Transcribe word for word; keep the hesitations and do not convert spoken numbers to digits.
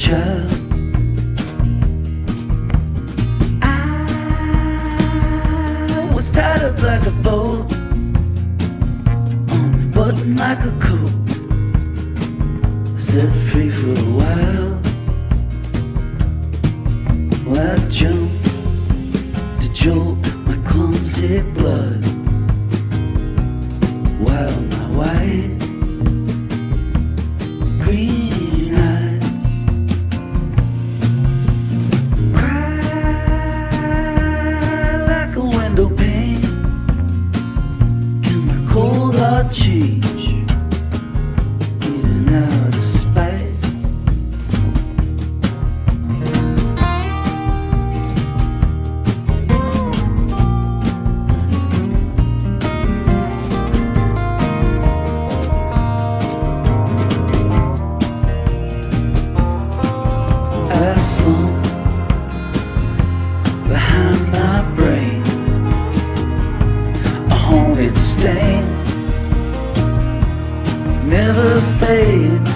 child. I was tied up like a bow, on a button like a coat, set free for a while. Well, I jumped to jolt my clumsy blood, while my white green eyes cry like a window pane. Can my cold heart change, even out of spite? Behind my brain, a haunted stain, never fades.